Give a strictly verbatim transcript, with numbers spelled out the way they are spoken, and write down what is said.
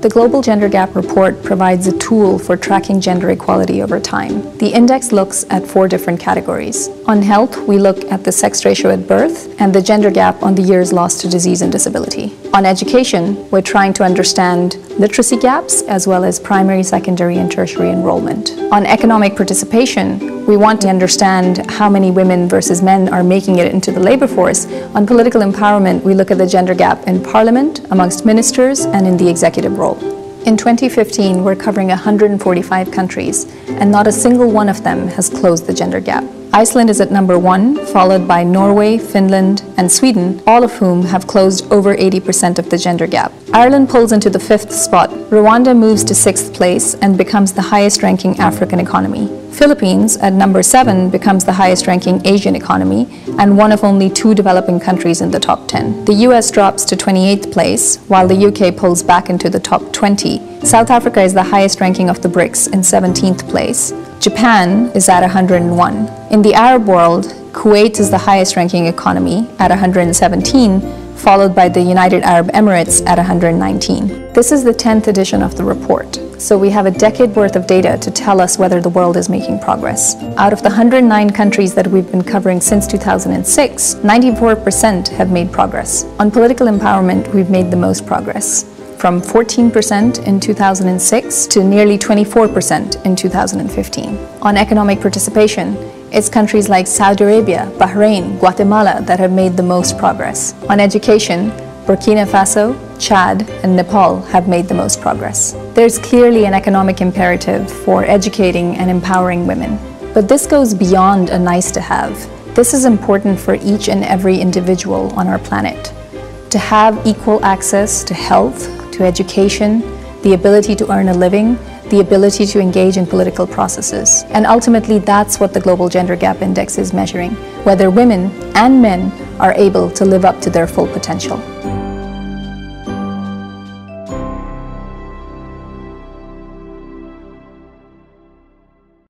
The Global Gender Gap Report provides a tool for tracking gender equality over time. The index looks at four different categories. On health, we look at the sex ratio at birth and the gender gap on the years lost to disease and disability. On education, we're trying to understand literacy gaps as well as primary, secondary, and tertiary enrollment. On economic participation, we want to understand how many women versus men are making it into the labor force. On political empowerment, we look at the gender gap in parliament, amongst ministers, and in the executive role. In twenty fifteen, we're covering one hundred forty-five countries, and not a single one of them has closed the gender gap. Iceland is at number one, followed by Norway, Finland, and Sweden, all of whom have closed over eighty percent of the gender gap. Ireland pulls into the fifth spot. Rwanda moves to sixth place and becomes the highest-ranking African economy. Philippines, at number seven, becomes the highest-ranking Asian economy and one of only two developing countries in the top ten. The U S drops to twenty-eighth place, while the U K pulls back into the top twenty. South Africa is the highest-ranking of the BRICS in seventeenth place. Japan is at one hundred and one. In the Arab world, Kuwait is the highest-ranking economy at one hundred and seventeen, followed by the United Arab Emirates at one hundred and nineteen. This is the tenth edition of the report, so we have a decade worth of data to tell us whether the world is making progress. Out of the one hundred and nine countries that we've been covering since two thousand six, ninety-four percent have made progress. On political empowerment, we've made the most progress, from fourteen percent in two thousand six to nearly twenty-four percent in two thousand fifteen. On economic participation, it's countries like Saudi Arabia, Bahrain, Guatemala that have made the most progress. On education, Burkina Faso, Chad, and Nepal have made the most progress. There's clearly an economic imperative for educating and empowering women. But this goes beyond a nice-to-have. This is important for each and every individual on our planet. To have equal access to health, to education, the ability to earn a living, the ability to engage in political processes. And ultimately, that's what the Global Gender Gap Index is measuring, whether women and men are able to live up to their full potential.